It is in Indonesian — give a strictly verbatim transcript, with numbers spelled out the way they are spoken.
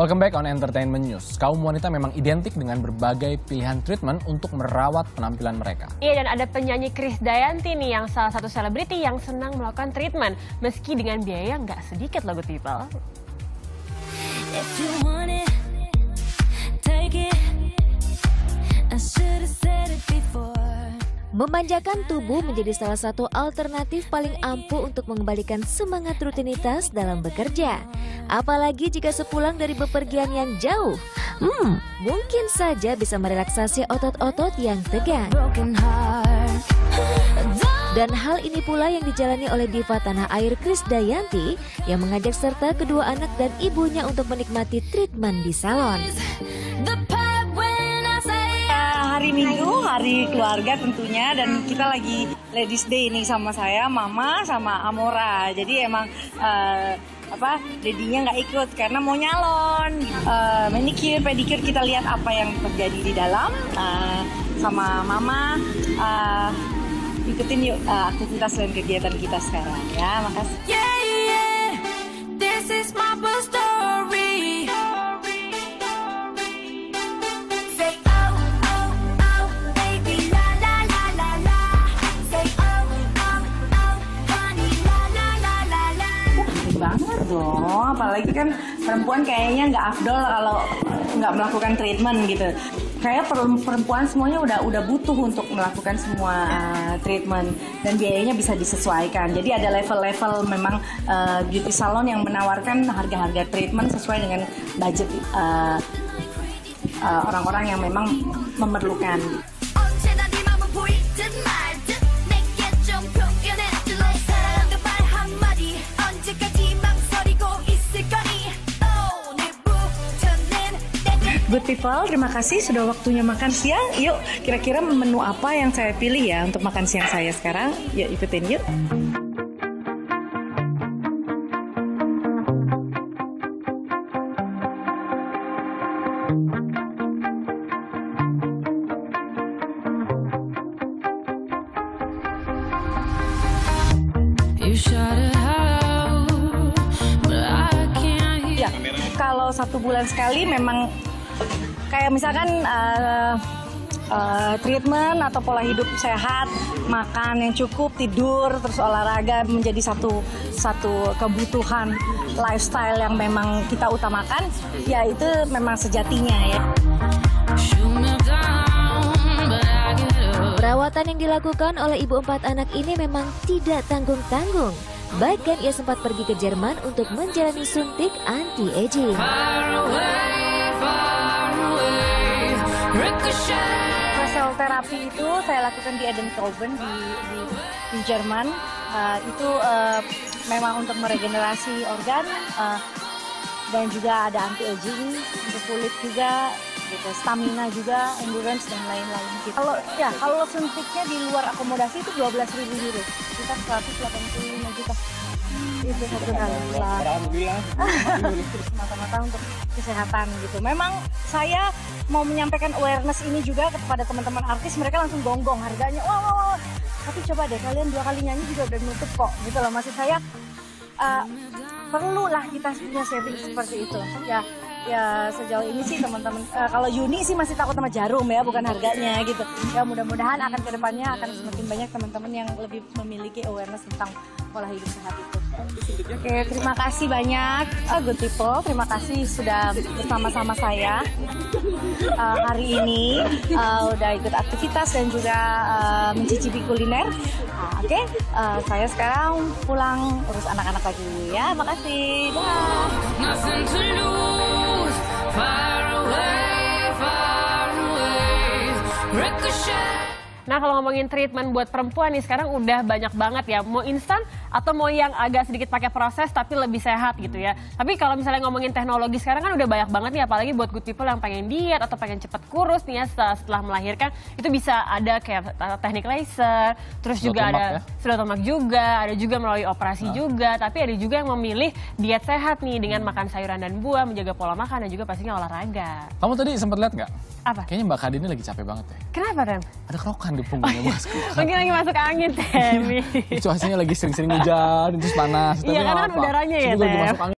Welcome back on Entertainment News. Kaum wanita memang identik dengan berbagai pilihan treatment untuk merawat penampilan mereka. Iya, dan ada penyanyi Krisdayanti nih yang salah satu selebriti yang senang melakukan treatment. Meski dengan biaya nggak sedikit loh, good people. Memanjakan tubuh menjadi salah satu alternatif paling ampuh untuk mengembalikan semangat rutinitas dalam bekerja. Apalagi jika sepulang dari bepergian yang jauh, hmm, mungkin saja bisa merelaksasi otot-otot yang tegang. Dan hal ini pula yang dijalani oleh diva tanah air Krisdayanti yang mengajak serta kedua anak dan ibunya untuk menikmati treatment di salon. Hari Minggu, hari keluarga tentunya, dan kita lagi Ladies Day ini sama saya, Mama sama Amora. Jadi emang uh, apa, dedinya nggak ikut karena mau nyalon, uh, manicure, pedicure, kita lihat apa yang terjadi di dalam. Uh, sama Mama, uh, ikutin yuk uh, aktivitas dan kegiatan kita sekarang ya. Makasih. Yeah, yeah, this is my story. Banget dong, apalagi kan perempuan kayaknya nggak afdol kalau nggak melakukan treatment gitu. Kayak perempuan semuanya udah udah butuh untuk melakukan semua uh, treatment, dan biayanya bisa disesuaikan. Jadi ada level-level memang uh, beauty salon yang menawarkan harga-harga treatment sesuai dengan budget uh, uh, orang-orang yang memang memerlukan. Good people, terima kasih sudah waktunya makan siang. Yuk, kira-kira menu apa yang saya pilih ya untuk makan siang saya sekarang? Yuk, ikutin yuk. Ya, kalau satu bulan sekali memang kayak misalkan uh, uh, treatment atau pola hidup sehat, makan yang cukup, tidur, terus olahraga menjadi satu satu kebutuhan lifestyle yang memang kita utamakan, ya itu memang sejatinya ya. Perawatan yang dilakukan oleh ibu empat anak ini memang tidak tanggung-tanggung. Bahkan ia sempat pergi ke Jerman untuk menjalani suntik anti-aging. Facial terapi itu saya lakukan di Eden Toben di, di, di Jerman. Uh, itu uh, memang untuk meregenerasi organ, uh, dan juga ada anti-aging untuk kulit juga, gitu, stamina juga, endurance dan lain-lain. Gitu. Kalau ya kalau suntiknya di luar akomodasi itu dua belas ribu euro, kita seratus delapan puluh lima juta. Itu satu kali. Alhamdulillah. Mata-mata untuk kesehatan gitu. Memang saya mau menyampaikan awareness ini juga kepada teman-teman artis, mereka langsung gonggong harganya. Wah, wah, wah. Tapi coba deh, kalian dua kali nyanyi juga udah nutup kok. Gitu loh, maksud saya uh, perlulah kita punya sharing seperti itu. Ya, ya sejauh ini sih teman-teman, uh, kalau Yuni sih masih takut sama jarum ya, bukan harganya gitu. Ya mudah-mudahan akan kedepannya akan semakin banyak teman-teman yang lebih memiliki awareness tentang pola hidup sehat itu. Oke, terima kasih banyak, oh, good people. Terima kasih sudah bersama-sama saya uh, hari ini, uh, udah ikut aktivitas dan juga uh, mencicipi kuliner. Nah, Oke, okay. uh, saya sekarang pulang urus anak-anak lagi ya. Makasih, dah. Nah, kalau ngomongin treatment buat perempuan nih sekarang udah banyak banget ya. Mau instan atau mau yang agak sedikit pakai proses tapi lebih sehat gitu ya. Tapi kalau misalnya ngomongin teknologi sekarang kan udah banyak banget nih, apalagi buat good people yang pengen diet atau pengen cepat kurus nih ya setelah melahirkan. Itu bisa ada kayak teknik laser, terus juga ada sedot tomak juga, ada juga melalui operasi juga. Tapi ada juga yang memilih diet sehat nih dengan makan sayuran dan buah, menjaga pola makan dan juga pastinya olahraga. Kamu tadi sempat lihat nggak? Apa? Kayaknya Mbak Kadini lagi capek banget ya. Kenapa, Ren? Ada kerokan di punggungnya, Mas. Mungkin lagi masuk angin, Tem. Cuacanya lagi sering-sering hujan, terus panas. Iya, karena kan udaranya ya, Tem.